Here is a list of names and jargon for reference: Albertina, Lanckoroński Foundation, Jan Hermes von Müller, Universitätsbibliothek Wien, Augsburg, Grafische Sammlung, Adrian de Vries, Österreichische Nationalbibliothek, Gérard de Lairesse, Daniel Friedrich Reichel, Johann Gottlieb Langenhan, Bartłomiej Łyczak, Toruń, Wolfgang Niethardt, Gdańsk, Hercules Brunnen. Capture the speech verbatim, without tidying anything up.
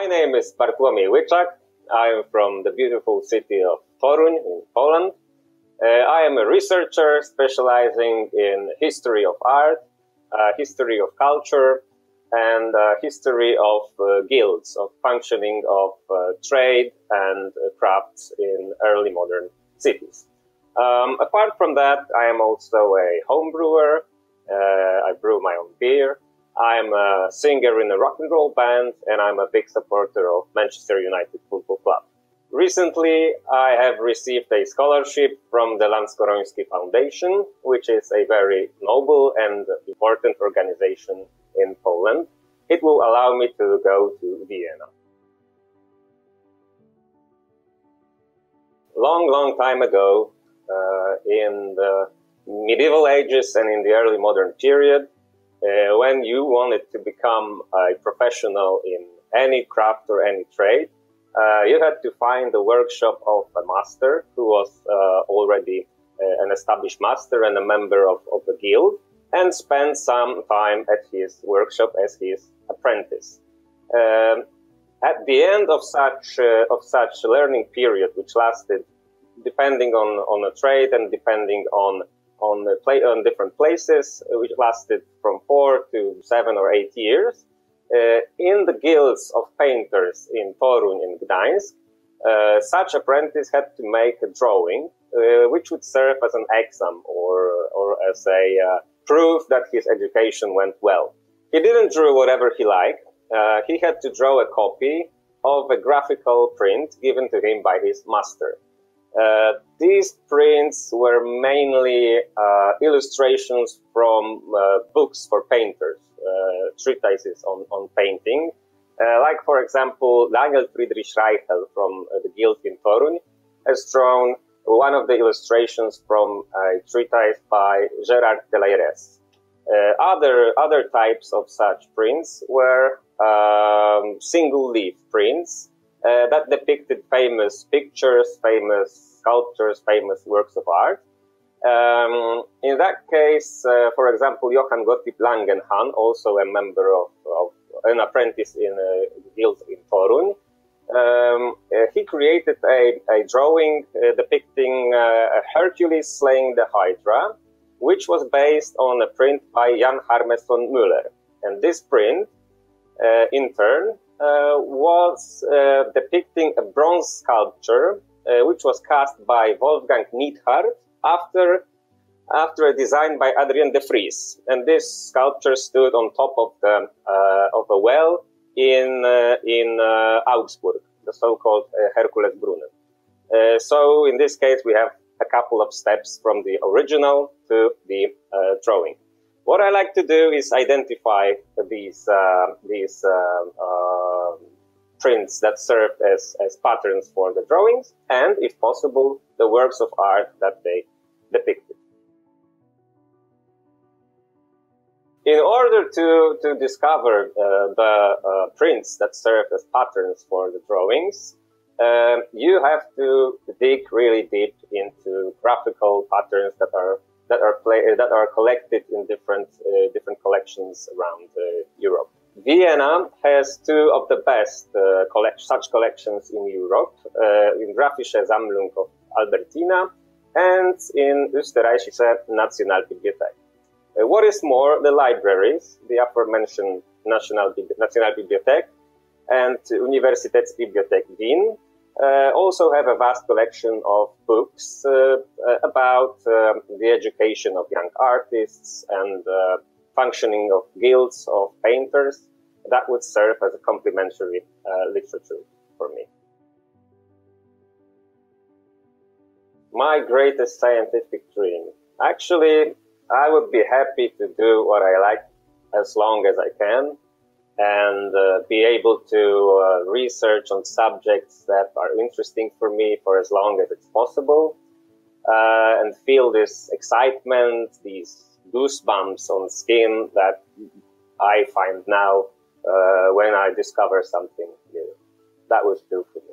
My name is Bartłomiej Łyczak. I am from the beautiful city of Toruń in Poland. Uh, I am a researcher specializing in history of art, uh, history of culture, and uh, history of uh, guilds, of functioning of uh, trade and uh, crafts in early modern cities. Um, apart from that, I am also a home brewer. Uh, I brew my own beer. I'm a singer in a rock and roll band, and I'm a big supporter of Manchester United Football Club. Recently, I have received a scholarship from the Lanckoroński Foundation, which is a very noble and important organization in Poland. It will allow me to go to Vienna. Long, long time ago, uh, in the medieval ages and in the early modern period, Uh, when you wanted to become a professional in any craft or any trade, uh, you had to find the workshop of a master who was uh, already uh, an established master and a member of, of the guild, and spend some time at his workshop as his apprentice. Um, at the end of such uh, of such learning period, which lasted, depending on on a trade and depending on On, the play, on different places, which lasted from four to seven or eight years. Uh, in the guilds of painters in Toruń and Gdańsk, uh, such apprentice had to make a drawing, uh, which would serve as an exam or, or as a uh, proof that his education went well. He didn't draw whatever he liked. Uh, he had to draw a copy of a graphical print given to him by his master. Uh, these prints were mainly uh, illustrations from uh, books for painters, uh, treatises on, on painting. Uh, like, for example, Daniel Friedrich Reichel from uh, the Guild in Toruń has drawn one of the illustrations from a treatise by Gérard de Lairesse. Uh, other, other types of such prints were um, single-leaf prints, Uh, that depicted famous pictures, famous sculptures, famous works of art. Um, in that case, uh, for example, Johann Gottlieb Langenhan, also a member of, of an apprentice in a guild in Toruń, um, uh, he created a, a drawing uh, depicting uh, Hercules slaying the Hydra, which was based on a print by Jan Hermes von Müller. And this print, uh, in turn, Uh, was uh, depicting a bronze sculpture uh, which was cast by Wolfgang Niethardt after, after a design by Adrian de Vries. And this sculpture stood on top of, the, uh, of a well in, uh, in uh, Augsburg, the so-called uh, Hercules Brunnen. Uh, so in this case, we have a couple of steps from the original to the uh, drawing. What I like to do is identify these uh, these uh, uh, prints that served as, as patterns for the drawings and, if possible, the works of art that they depicted. In order to, to discover uh, the uh, prints that served as patterns for the drawings, uh, you have to dig really deep into graphical patterns that are That are, play, that are collected in different, uh, different collections around uh, Europe. Vienna has two of the best uh, collect such collections in Europe, uh, in Grafische Sammlung of Albertina and in Österreichische Nationalbibliothek. Uh, what is more, the libraries, the aforementioned Nationalbibliothek and Universitätsbibliothek Wien, Uh, also have a vast collection of books uh, about uh, the education of young artists and uh, functioning of guilds of painters that would serve as a complementary uh, literature for me. My greatest scientific dream. Actually, I would be happy to do what I like as long as I can, and uh, be able to uh, research on subjects that are interesting for me for as long as it's possible, uh, and feel this excitement, these goosebumps on skin that I find now uh, when I discover something new. That was true for me.